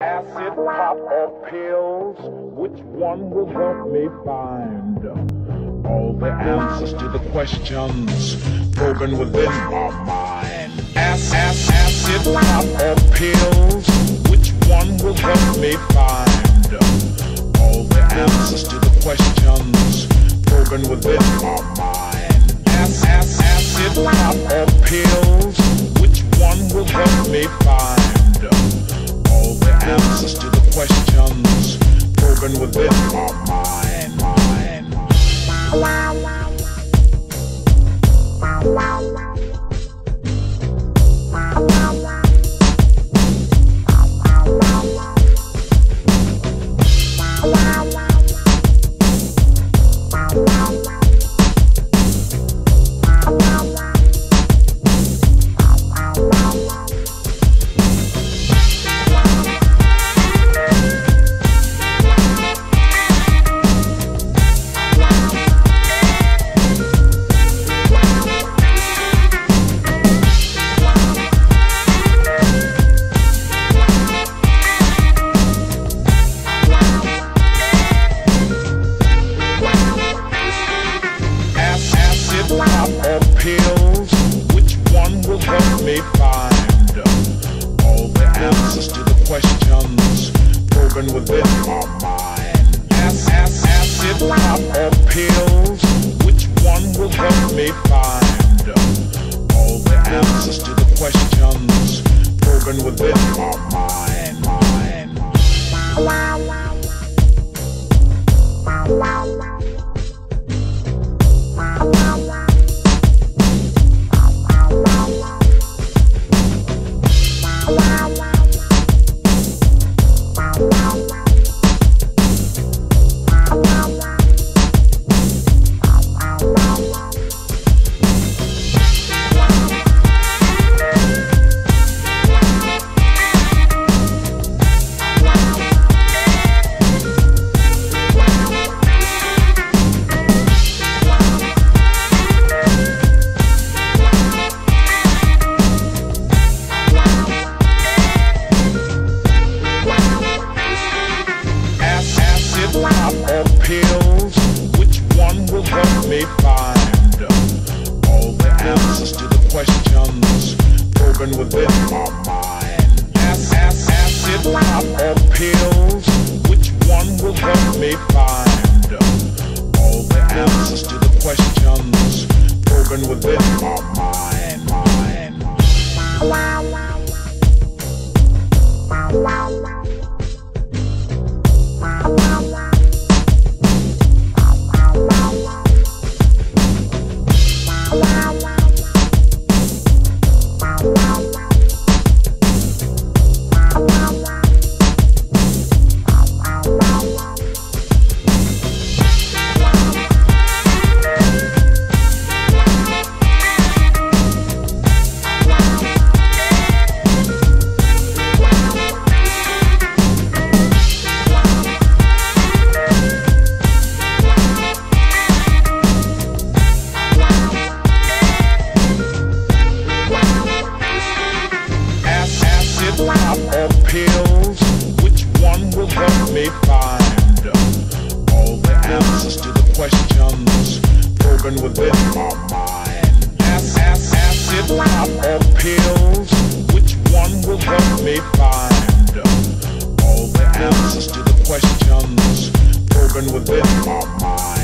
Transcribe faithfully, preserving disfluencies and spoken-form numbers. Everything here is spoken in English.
Acid, pop, or pills, which one will help me find all the answers to the questions broken within my mind? Acid, acid, pop, or pills, which one will help me find all the answers to the questions broken within my mind? Acid, acid, pop, or pills, which one will help me find answers to the questions broken within my mind, mind, mind. Pills, which one will help me find all the answers to the questions broken within my mind? Acid, pop, or pills, which one will help me find all the answers to the questions broken within my mind? Mind. Pills, which one will help me find all the answers to the questions broken within my mind? Acid, pop, or pills, which one will help me find all the answers to the questions broken within my mind? Mind. Wow, wow, wow, wow, wow, wow, wow. Pills, which one will help me find all the answers to the questions broken within my mind? Acid, pop, or pills, which one will help me find all the answers to the questions broken within my mind?